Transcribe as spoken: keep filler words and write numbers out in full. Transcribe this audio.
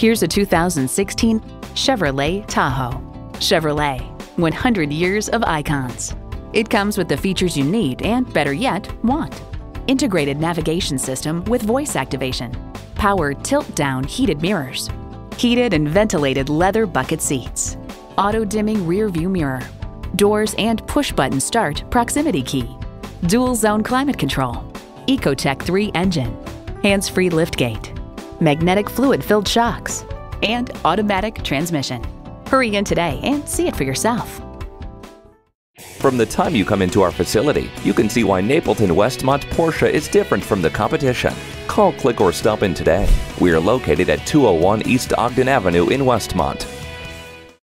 Here's a two thousand sixteen Chevrolet Tahoe. Chevrolet, one hundred years of icons. It comes with the features you need and, better yet, want. Integrated navigation system with voice activation, power tilt-down heated mirrors, heated and ventilated leather bucket seats, auto-dimming rear-view mirror, doors and push-button start proximity key, dual-zone climate control, EcoTec three engine, hands-free liftgate, magnetic fluid-filled shocks, and automatic transmission. Hurry in today and see it for yourself. From the time you come into our facility, you can see why Napleton Westmont Porsche is different from the competition. Call, click, or stop in today. We are located at two oh one East Ogden Avenue in Westmont.